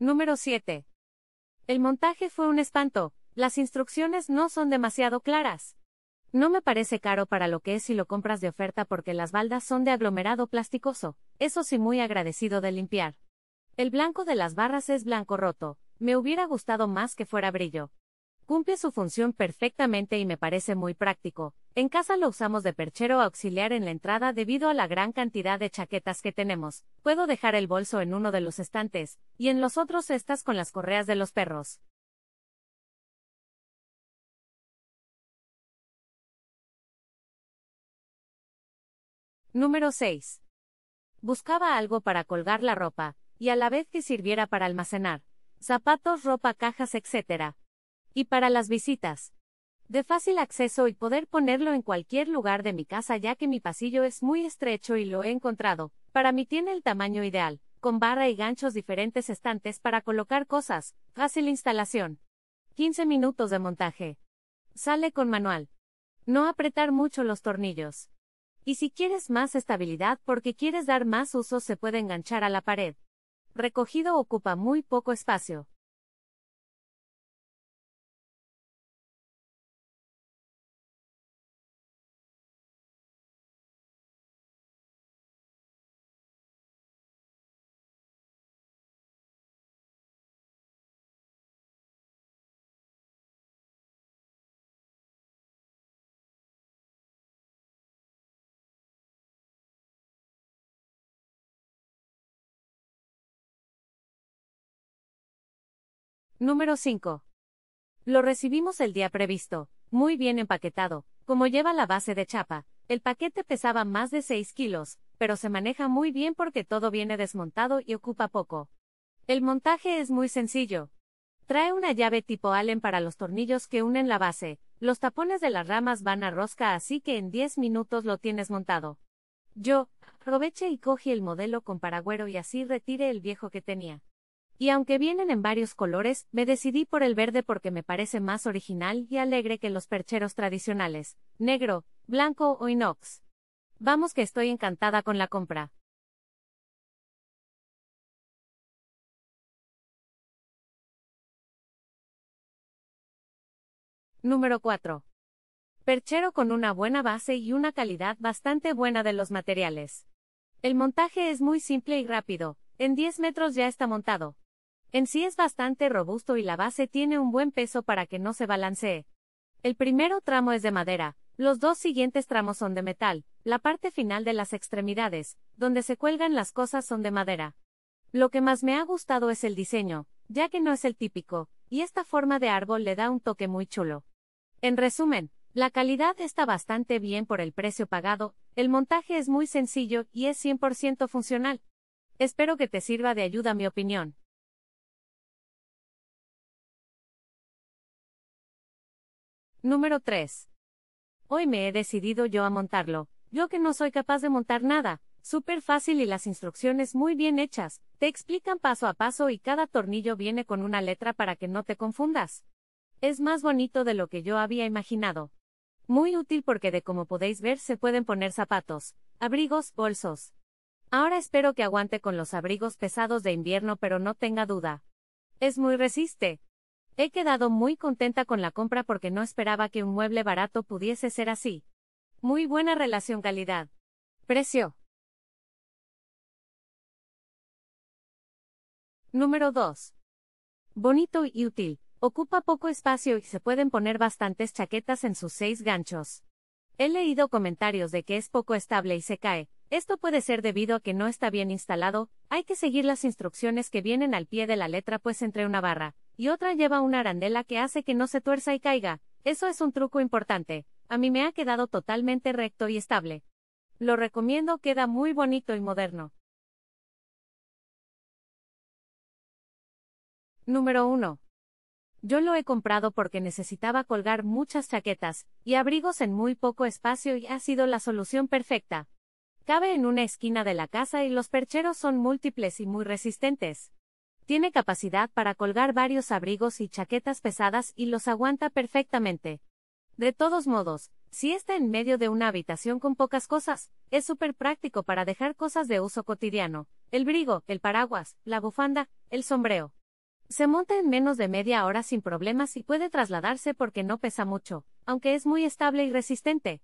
Número 7. El montaje fue un espanto, las instrucciones no son demasiado claras. No me parece caro para lo que es si lo compras de oferta porque las baldas son de aglomerado plasticoso, eso sí muy agradecido de limpiar. El blanco de las barras es blanco roto, me hubiera gustado más que fuera brillo. Cumple su función perfectamente y me parece muy práctico, en casa lo usamos de perchero auxiliar en la entrada debido a la gran cantidad de chaquetas que tenemos, puedo dejar el bolso en uno de los estantes, y en los otros estas con las correas de los perros. Número 6. Buscaba algo para colgar la ropa, y a la vez que sirviera para almacenar zapatos, ropa, cajas, etc. Y para las visitas. De fácil acceso y poder ponerlo en cualquier lugar de mi casa ya que mi pasillo es muy estrecho y lo he encontrado. Para mí tiene el tamaño ideal, con barra y ganchos, diferentes estantes para colocar cosas, fácil instalación. 15 minutos de montaje. Sale con manual. No apretar mucho los tornillos. Y si quieres más estabilidad porque quieres dar más uso se puede enganchar a la pared. Recogido ocupa muy poco espacio. Número 5. Lo recibimos el día previsto, muy bien empaquetado, como lleva la base de chapa. El paquete pesaba más de 6 kilos, pero se maneja muy bien porque todo viene desmontado y ocupa poco. El montaje es muy sencillo. Trae una llave tipo Allen para los tornillos que unen la base, los tapones de las ramas van a rosca así que en 10 minutos lo tienes montado. Yo aproveché y cogí el modelo con paragüero y así retiré el viejo que tenía. Y aunque vienen en varios colores, me decidí por el verde porque me parece más original y alegre que los percheros tradicionales, negro, blanco o inox. Vamos que estoy encantada con la compra. Número 4. Perchero con una buena base y una calidad bastante buena de los materiales. El montaje es muy simple y rápido, en 10 metros ya está montado. En sí es bastante robusto y la base tiene un buen peso para que no se balancee. El primer tramo es de madera, los dos siguientes tramos son de metal, la parte final de las extremidades, donde se cuelgan las cosas son de madera. Lo que más me ha gustado es el diseño, ya que no es el típico, y esta forma de árbol le da un toque muy chulo. En resumen, la calidad está bastante bien por el precio pagado, el montaje es muy sencillo y es 100% funcional. Espero que te sirva de ayuda mi opinión. Número 3. Hoy me he decidido yo a montarlo, yo que no soy capaz de montar nada, súper fácil y las instrucciones muy bien hechas, te explican paso a paso y cada tornillo viene con una letra para que no te confundas. Es más bonito de lo que yo había imaginado. Muy útil porque de como podéis ver se pueden poner zapatos, abrigos, bolsos. Ahora espero que aguante con los abrigos pesados de invierno pero no tenga duda. Es muy resistente. He quedado muy contenta con la compra porque no esperaba que un mueble barato pudiese ser así. Muy buena relación calidad-precio. Número 2. Bonito y útil. Ocupa poco espacio y se pueden poner bastantes chaquetas en sus 6 ganchos. He leído comentarios de que es poco estable y se cae. Esto puede ser debido a que no está bien instalado, hay que seguir las instrucciones que vienen al pie de la letra pues entre una barra y otra lleva una arandela que hace que no se tuerza y caiga, eso es un truco importante, a mí me ha quedado totalmente recto y estable. Lo recomiendo, queda muy bonito y moderno. Número 1. Yo lo he comprado porque necesitaba colgar muchas chaquetas y abrigos en muy poco espacio y ha sido la solución perfecta. Cabe en una esquina de la casa y los percheros son múltiples y muy resistentes. Tiene capacidad para colgar varios abrigos y chaquetas pesadas y los aguanta perfectamente. De todos modos, si está en medio de una habitación con pocas cosas, es súper práctico para dejar cosas de uso cotidiano, el brigo, el paraguas, la bufanda, el sombrero. Se monta en menos de media hora sin problemas y puede trasladarse porque no pesa mucho, aunque es muy estable y resistente.